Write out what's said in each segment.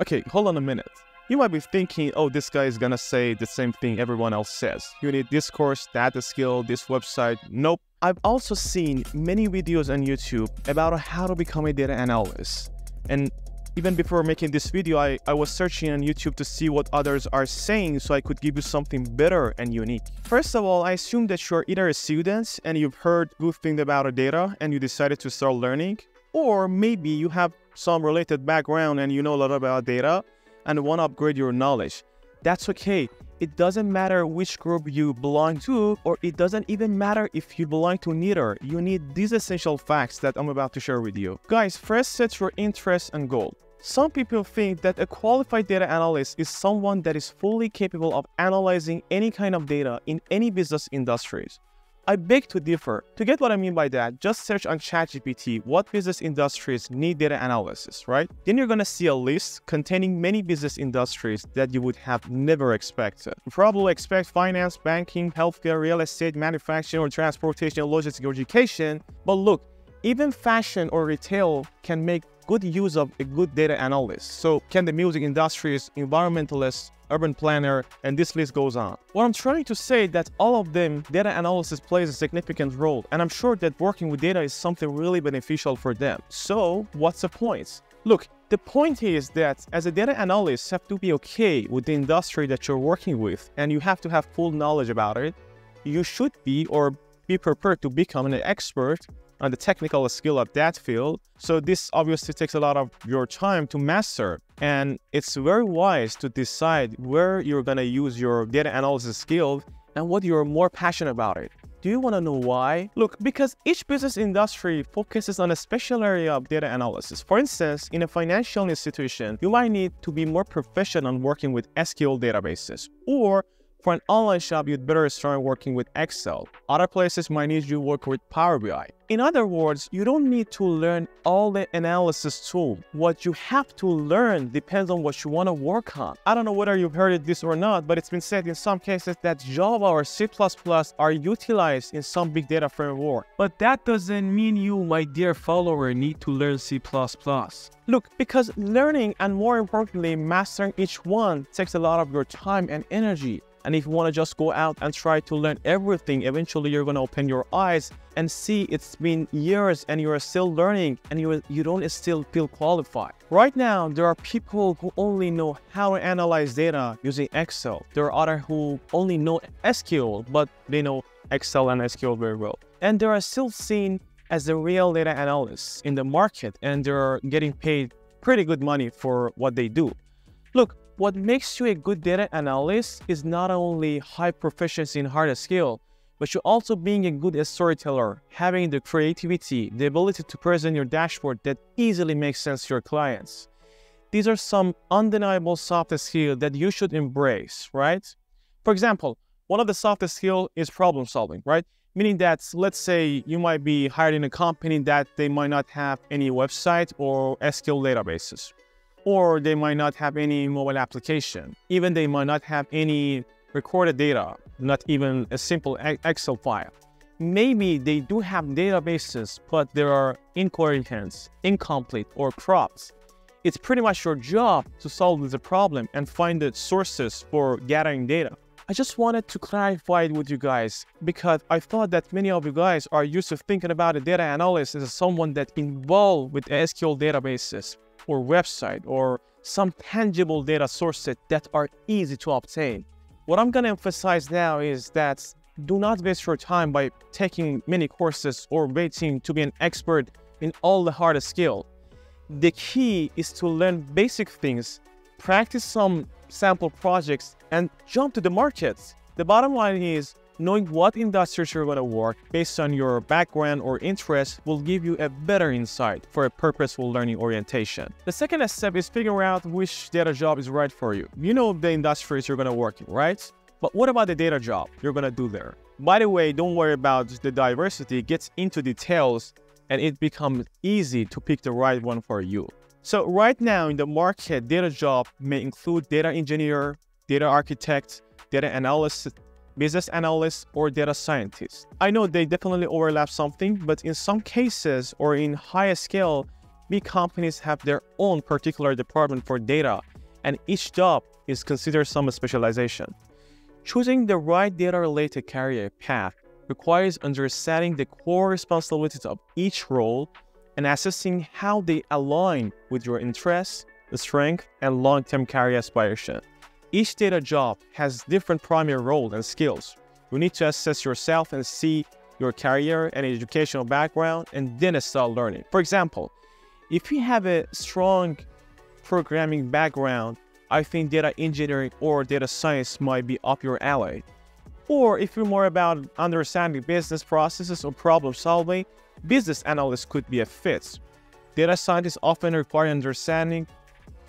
Okay, hold on a minute. You might be thinking, oh, this guy is gonna say the same thing everyone else says. You need this course, that skill, this website. Nope. I've also seen many videos on YouTube about how to become a data analyst. And even before making this video, I was searching on YouTube to see what others are saying so I could give you something better and unique. First of all, I assume that you're either a student and you've heard good things about data and you decided to start learning, or maybe you have some related background and you know a lot about data and want to upgrade your knowledge. That's okay. It doesn't matter which group you belong to, or it doesn't even matter if you belong to neither. You need these essential facts that I'm about to share with you. Guys, first set your interest and goal. Some people think that a qualified data analyst is someone that is fully capable of analyzing any kind of data in any business industries. I beg to differ. To get what I mean by that, just search on ChatGPT what business industries need data analysis, right? Then you're gonna see a list containing many business industries that you would have never expected. You probably expect finance, banking, healthcare, real estate, manufacturing, or transportation, logistics, or education. But look, even fashion or retail can make good use of a good data analyst. So can the music industries, environmentalists, urban planner, and this list goes on. What I'm trying to say is that all of them, data analysis plays a significant role, and I'm sure that working with data is something really beneficial for them. So what's the point? Look, the point is that as a data analyst, you have to be okay with the industry that you're working with, and you have to have full knowledge about it. You should be, or be prepared to become an expert on the technical skill of that field. So this obviously takes a lot of your time to master. And it's very wise to decide where you're gonna use your data analysis skill and what you're more passionate about it. Do you wanna know why? Look, because each business industry focuses on a special area of data analysis. For instance, in a financial institution, you might need to be more proficient on working with SQL databases, or for an online shop, you'd better start working with Excel. Other places might need you to work with Power BI. In other words, you don't need to learn all the analysis tools. What you have to learn depends on what you want to work on. I don't know whether you've heard this or not, but it's been said in some cases that Java or C++ are utilized in some big data framework. But that doesn't mean you, my dear follower, need to learn C++. Look, because learning and more importantly, mastering each one takes a lot of your time and energy. And if you want to just go out and try to learn everything, eventually you're going to open your eyes and see it's been years and you're still learning and you don't still feel qualified. Right now, there are people who only know how to analyze data using Excel. There are others who only know SQL, but they know Excel and SQL very well. And they are still seen as the real data analysts in the market, and they're getting paid pretty good money for what they do. Look, what makes you a good data analyst is not only high proficiency in hard skill, but you're also being a good storyteller, having the creativity, the ability to present your dashboard that easily makes sense to your clients. These are some undeniable soft skills that you should embrace, right? For example, one of the soft skills is problem solving, right? Meaning that, let's say you might be hired in a company that they might not have any website or SQL databases, or they might not have any mobile application. Even they might not have any recorded data, not even a simple Excel file. Maybe they do have databases, but they are incoherent, incomplete, or cropped. It's pretty much your job to solve the problem and find the sources for gathering data. I just wanted to clarify it with you guys, because I thought that many of you guys are used to thinking about a data analyst as someone that's involved with SQL databases, or website, or some tangible data sources that are easy to obtain. What I'm gonna emphasize now is that do not waste your time by taking many courses or waiting to be an expert in all the hard skills. The key is to learn basic things, practice some sample projects, and jump to the markets. The bottom line is knowing what industries you're gonna work based on your background or interest will give you a better insight for a purposeful learning orientation. The second step is figure out which data job is right for you. You know the industries you're gonna work in, right? But what about the data job you're gonna do there? By the way, don't worry about the diversity. It gets into details and it becomes easy to pick the right one for you. So right now in the market, data job may include data engineer, data architect, data analyst, business analysts, or data scientists. I know they definitely overlap something, but in some cases or in higher scale, Big companies have their own particular department for data, and each job is considered some specialization. Choosing the right data-related career path requires understanding the core responsibilities of each role and assessing how they align with your interests, strength, and long-term career aspiration. Each data job has different primary roles and skills. You need to assess yourself and see your career and educational background and then start learning. For example, if you have a strong programming background, I think data engineering or data science might be up your alley. Or if you're more about understanding business processes or problem solving, business analyst could be a fit. Data scientists often require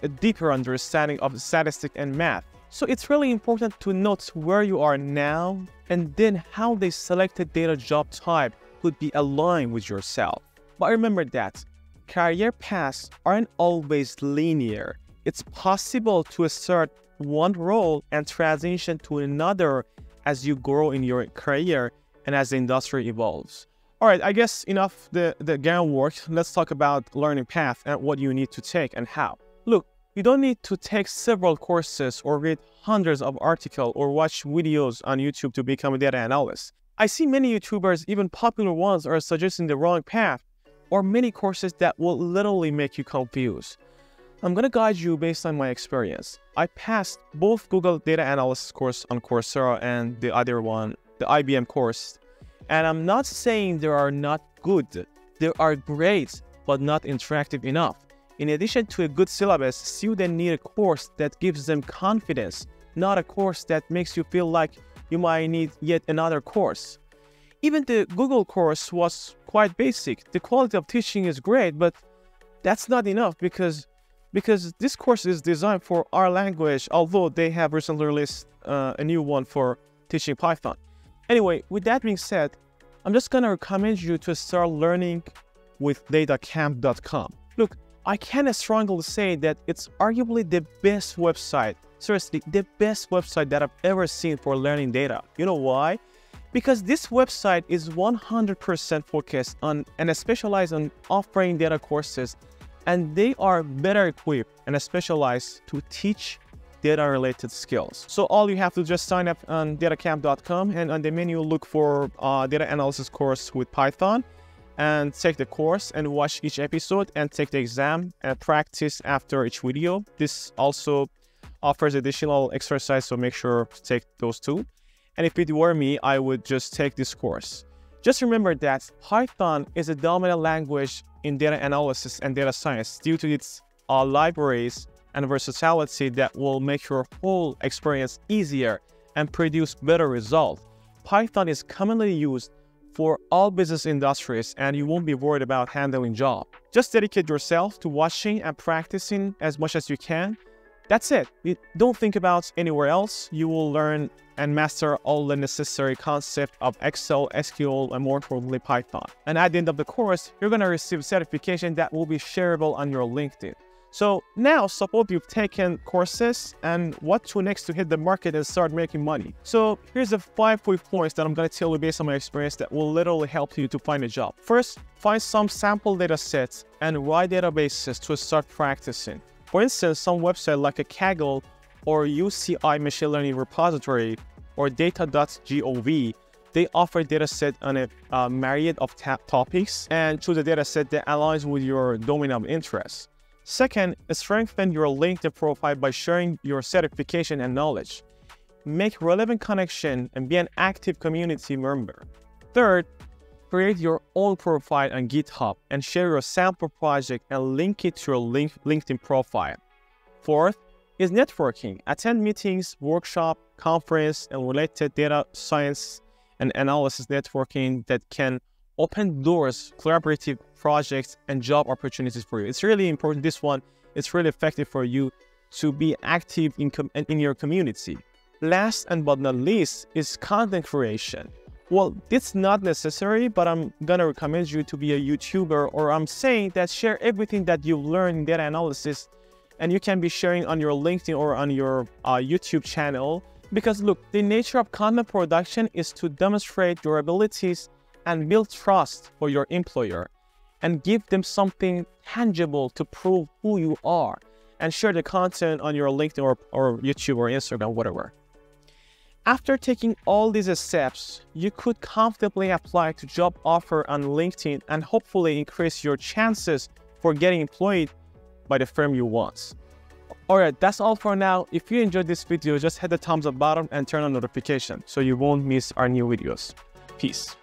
a deeper understanding of statistics and math. So it's really important to note where you are now and then how the selected data job type could be aligned with yourself. But remember that career paths aren't always linear. It's possible to assert one role and transition to another as you grow in your career and as the industry evolves. All right, I guess enough the groundwork. Let's talk about learning path and what you need to take and how. Look, you don't need to take several courses or read hundreds of articles or watch videos on YouTube to become a data analyst. I see many YouTubers, even popular ones, are suggesting the wrong path or many courses that will literally make you confused. I'm gonna guide you based on my experience. I passed both Google Data Analysis course on Coursera and the other one, the IBM course. And I'm not saying they are not good. They are great, but not interactive enough. In addition to a good syllabus, students need a course that gives them confidence, not a course that makes you feel like you might need yet another course. Even the Google course was quite basic. The quality of teaching is great, but that's not enough because this course is designed for our language, although they have recently released a new one for teaching Python. Anyway, with that being said, I'm just gonna recommend you to start learning with datacamp.com. Look, I can strongly say that it's arguably the best website, seriously, the best website that I've ever seen for learning data. You know why? Because this website is 100% focused on and specialized on offering data courses, and they are better equipped and specialized to teach data-related skills. So all you have to just sign up on datacamp.com, and on the menu look for data analysis course with Python, and take the course and watch each episode and take the exam and practice after each video. This also offers additional exercise, so make sure to take those two. And if it were me, I would just take this course. Just remember that Python is a dominant language in data analysis and data science due to its libraries and versatility that will make your whole experience easier and produce better results. Python is commonly used for all business industries, and you won't be worried about handling job. Just dedicate yourself to watching and practicing as much as you can. That's it. Don't think about anywhere else. You will learn and master all the necessary concepts of Excel, SQL, and more importantly, Python. And at the end of the course, you're gonna receive certification that will be shareable on your LinkedIn. So now, suppose you've taken courses and what to next to hit the market and start making money. So here's the 5 quick points that I'm gonna tell you based on my experience that will literally help you to find a job. First, find some sample data sets and raw databases to start practicing. For instance, some website like a Kaggle or UCI machine learning repository or data.gov, they offer dataset on a myriad of topics, and choose a dataset that aligns with your domain of interest. Second, strengthen your LinkedIn profile by sharing your certification and knowledge. Make relevant connection and be an active community member. Third, create your own profile on GitHub and share your sample project and link it to your LinkedIn profile. Fourth, is networking. Attend meetings, workshop, conference, and related data science and analysis networking that can open doors, collaborative projects, and job opportunities for you. It's really important, this one. It's really effective for you to be active in your community. Last and but not least is content creation. Well, it's not necessary, but I'm gonna recommend you to be a YouTuber, or I'm saying that share everything that you've learned in data analysis, and you can be sharing on your LinkedIn or on your YouTube channel. Because look, the nature of content production is to demonstrate your abilities and build trust for your employer. and give them something tangible to prove who you are, and share the content on your LinkedIn or YouTube or Instagram, whatever. After taking all these steps, you could comfortably apply to job offer on LinkedIn and hopefully increase your chances for getting employed by the firm you want. Alright, that's all for now. If you enjoyed this video, just hit the thumbs up button and turn on notifications so you won't miss our new videos. Peace.